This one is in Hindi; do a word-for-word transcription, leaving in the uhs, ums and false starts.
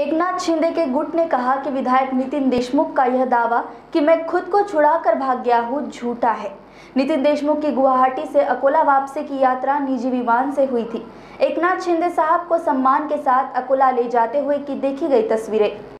एकनाथ शिंदे के गुट ने कहा कि विधायक नितिन देशमुख का यह दावा कि मैं खुद को छुड़ाकर भाग गया हूं झूठा है। नितिन देशमुख की गुवाहाटी से अकोला वापसी की यात्रा निजी विमान से हुई थी। एकनाथ शिंदे साहब को सम्मान के साथ अकोला ले जाते हुए की देखी गई तस्वीरें